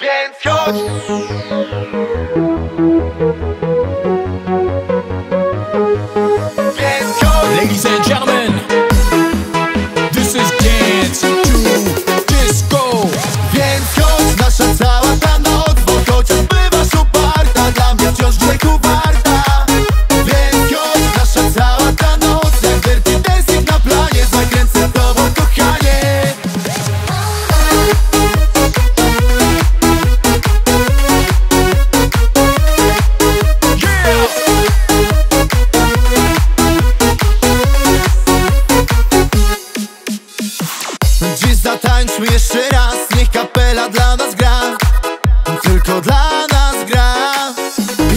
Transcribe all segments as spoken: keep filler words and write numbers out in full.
Więc chodź! Więc chodź! Ladies and gentlemen, this is dance to disco. Więc chodź! Nasza cała ta noc, bo chociaż bywasz uparta, dla mnie wciąż grzechu warta. Więc chodź! Nasza cała ta noc, jak dirty dancing na planie, zakręcę tobą, kochanie. Dziś zatańczmy jeszcze raz, niech kapela dla nas gra, tylko dla nas gra.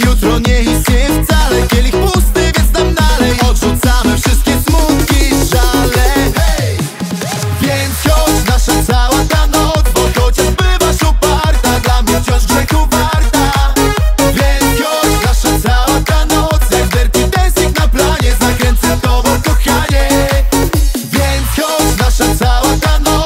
Jutro nie istnieje wcale, kielich pusty, więc nam nalej, odrzucamy wszystkie smutki, żale. Hej! Więc chodź, nasza cała ta noc, bo chociaż bywasz uparta, dla mnie wciąż grzechu warta. Więc chodź, nasza cała ta noc, jak dirty dancing na planie, zakręcę tobą, kochanie. Więc chodź, nasza cała ta noc,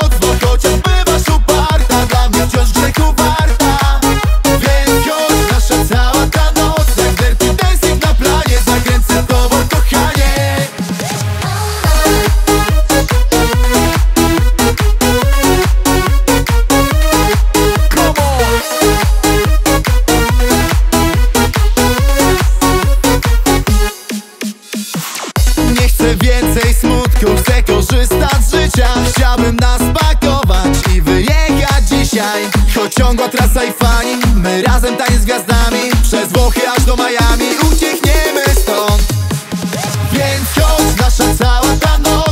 więcej smutku, chcę korzystać z życia. Chciałbym nas pakować i wyjechać dzisiaj, choć ciągła trasa i fani. My razem taniec z gwiazdami, przez Włochy aż do Miami, uciekniemy stąd. Więc chodź, nasza cała ta noc.